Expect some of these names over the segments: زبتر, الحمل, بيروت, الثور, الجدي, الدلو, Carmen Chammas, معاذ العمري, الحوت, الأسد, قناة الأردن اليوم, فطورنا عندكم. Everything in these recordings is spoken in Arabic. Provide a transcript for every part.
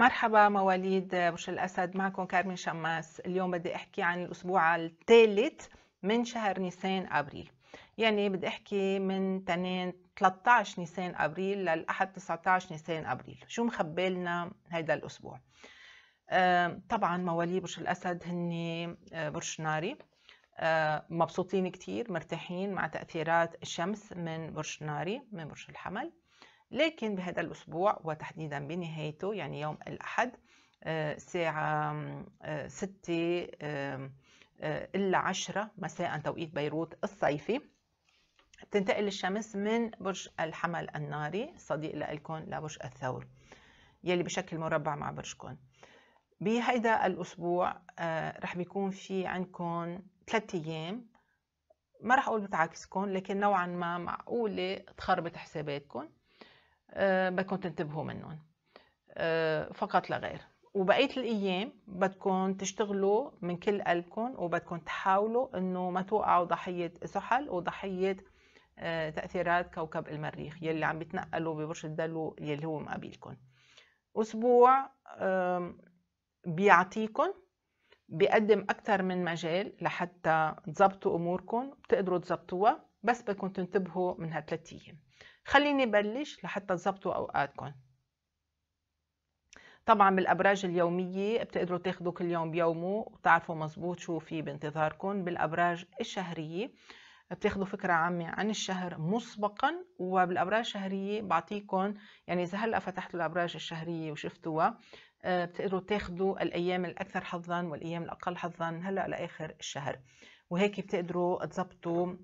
مرحبا مواليد برج الأسد، معكم كارمن شماس. اليوم بدي أحكي عن الأسبوع الثالث من شهر نيسان أبريل، يعني بدي أحكي من 13 نيسان أبريل للأحد 19 نيسان أبريل. شو مخبي لنا هيدا الأسبوع؟ طبعا مواليد برج الأسد هن برج ناري، مبسوطين كتير، مرتاحين مع تأثيرات الشمس من برج ناري من برج الحمل. لكن بهذا الأسبوع وتحديدا بنهايته، يعني يوم الأحد ساعة 6:10 مساء توقيت بيروت الصيفي، بتنتقل الشمس من برج الحمل الناري صديق لكم لبرج الثور يلي بشكل مربع مع برجكم. بهيدا الأسبوع رح بيكون في عندكم 3 أيام، ما رح أقول بتعاكسكم، لكن نوعا ما معقولة تخربط حساباتكم، بدكم تنتبهوا منهم فقط لا غير. وبقية الأيام بدكم تشتغلوا من كل قلبكم، وبدكم تحاولوا إنه ما توقعوا ضحية زحل وضحية تأثيرات كوكب المريخ يلي عم بيتنقلوا ببرج الدلو يلي هو مقابلكم. أسبوع بيعطيكم، بيقدم أكثر من مجال لحتى تظبطوا أموركم، بتقدروا تظبطوها، بس بدكم تنتبهوا من هال3 أيام. خليني بلش لحتى تظبطوا أوقاتكم. طبعا بالأبراج اليومية بتقدروا تاخدوا كل يوم بيومه وتعرفوا مظبوط شو في بانتظاركم. بالأبراج الشهرية بتاخدوا فكرة عامة عن الشهر مسبقا، وبالأبراج الشهرية بعطيكم، يعني إذا هلأ فتحتوا الأبراج الشهرية وشفتوها بتقدروا تاخدوا الأيام الأكثر حظا والأيام الأقل حظا هلأ لآخر الشهر، وهيك بتقدروا تظبطوا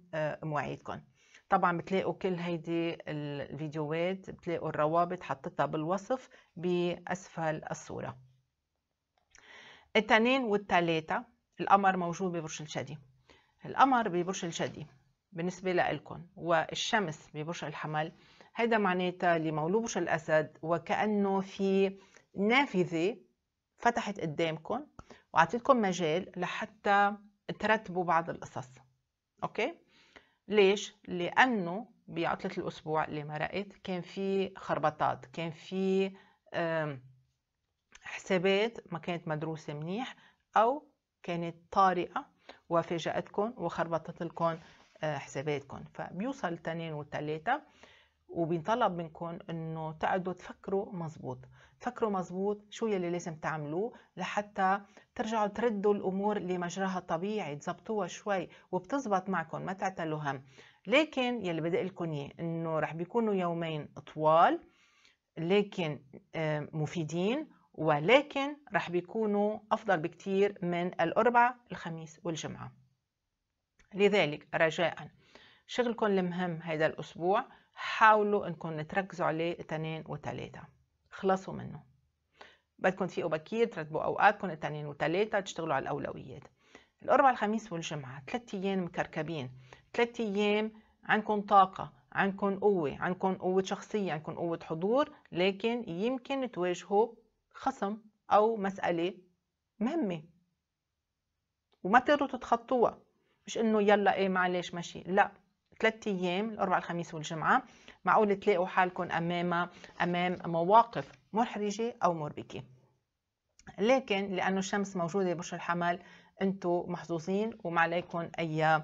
مواعيدكم. طبعا بتلاقوا كل هيدي الفيديوهات، بتلاقوا الروابط حطيتها بالوصف بأسفل الصورة. التنين والتلاتة القمر موجود ببرج الجدي، القمر ببرج الجدي بالنسبة لإلكم والشمس ببرج الحمل، هيدا معناتها لمولود برج الأسد وكأنه في نافذة فتحت قدامكم وعطيتكم مجال لحتى ترتبوا بعض القصص. أوكي؟ ليش؟ لأنه بعطلة الأسبوع اللي مرقت كان في خربطات، كان في حسابات ما كانت مدروسة منيح أو كانت طارئة وفاجأتكم وخربطت لكم حساباتكم. فبيوصل التنين والتلاتة وبينطلب منكم أنه تقعدوا تفكروا مظبوط، تفكروا مظبوط شو يلي لازم تعملوه لحتى ترجعوا تردوا الأمور لمجراها الطبيعي، تزبطوها شوي وبتزبط معكم، ما تعتلوا هم. لكن يلي بدي أقول لكم إياه أنه رح بيكونوا يومين طوال لكن مفيدين، ولكن رح بيكونوا أفضل بكتير من الأربعاء الخميس والجمعة. لذلك رجاء شغلكم المهم هذا الأسبوع حاولوا أنكم تركزوا عليه 2 و3، خلصوا منه. بدكم تفيقوا بكير، ترتبوا أوقاتكم 2 و3، تشتغلوا على الأولويات. الأربعاء الخميس والجمعة 3 أيام مكركبين، 3 أيام عندكم طاقة، عندكم قوة، عندكم قوة شخصية، عندكم قوة حضور، لكن يمكن تواجهوا خصم أو مسألة مهمة وما تقدروا تتخطوها. مش إنه يلا إيه معلش ماشي، لا، 3 أيام الأربعاء الخميس والجمعة معقول تلاقوا حالكم أمام مواقف محرجة أو مربكة، لكن لأنه الشمس موجودة برج الحمل أنتم محظوظين وما عليكم أي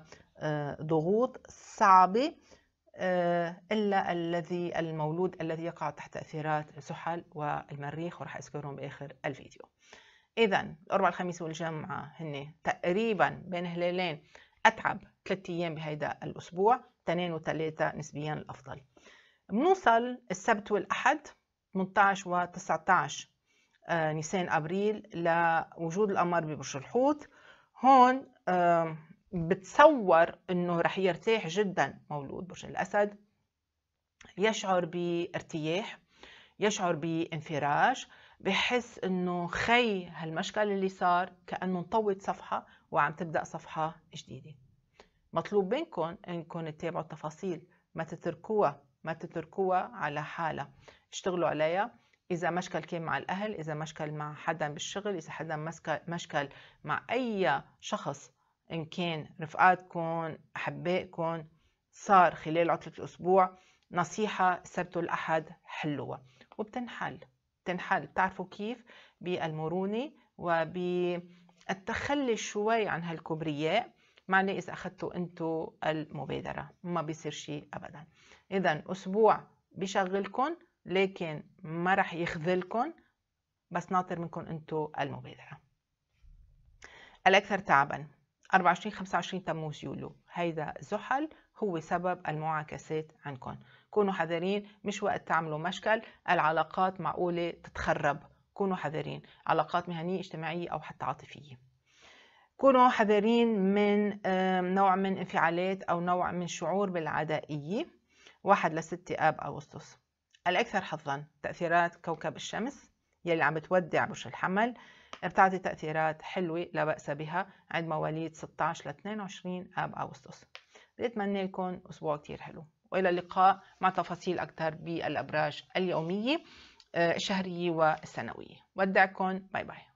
ضغوط صعبة إلا الذي المولود الذي يقع تحت تأثيرات زحل والمريخ، ورح أذكرهم بآخر الفيديو. إذن الأربعاء الخميس والجمعة هن تقريبا بين هلالين أتعب 3 أيام بهيدا الأسبوع، 2 و3 نسبيا الأفضل. بنوصل السبت والأحد 18 و 19 نيسان أبريل لوجود القمر ببرج الحوت. هون بتصور أنه رح يرتاح جدا مولود برج الأسد، يشعر بارتياح، يشعر بانفراج، بحس أنه خي هالمشكل اللي صار كأنه انطوت صفحة وعم تبدأ صفحة جديدة. مطلوب منكم انكم تتابعوا التفاصيل، ما تتركوها على حالها، اشتغلوا عليها. اذا مشكل كان مع الاهل، اذا مشكل مع حدا بالشغل، اذا حدا مشكل مع اي شخص ان كان رفقاتكم احبائكم صار خلال عطلة الاسبوع، نصيحة السبت والاحد حلوة وبتنحل، تنحل، بتعرفوا كيف؟ بالمرونة وبالتخلي شوي عن هالكبرياء، معني إذا أخذتوا أنتوا المبادرة ما بيصير شيء أبدا. إذا أسبوع بشغلكم لكن ما رح يخذلكم، بس ناطر منكم أنتوا المبادرة. الأكثر تعبا 24-25 تموز يوليو، هيدا زحل هو سبب المعاكسات عندكم. كونوا حذرين، مش وقت تعملوا مشكل، العلاقات معقولة تتخرب، كونوا حذرين، علاقات مهنية اجتماعية أو حتى عاطفية. كونوا حذرين من نوع من انفعالات أو نوع من شعور بالعدائية. 1-6 آب أغسطس. الأكثر حظاً تأثيرات كوكب الشمس يلي عم بتودع برج الحمل، بتعطي تأثيرات حلوة لا بأس بها عند مواليد 16-22 آب أغسطس. بتمنى لكم أسبوع كتير حلو، وإلى اللقاء مع تفاصيل أكثر بالأبراج اليومية الشهرية والسنوية. ودعكم، باي باي.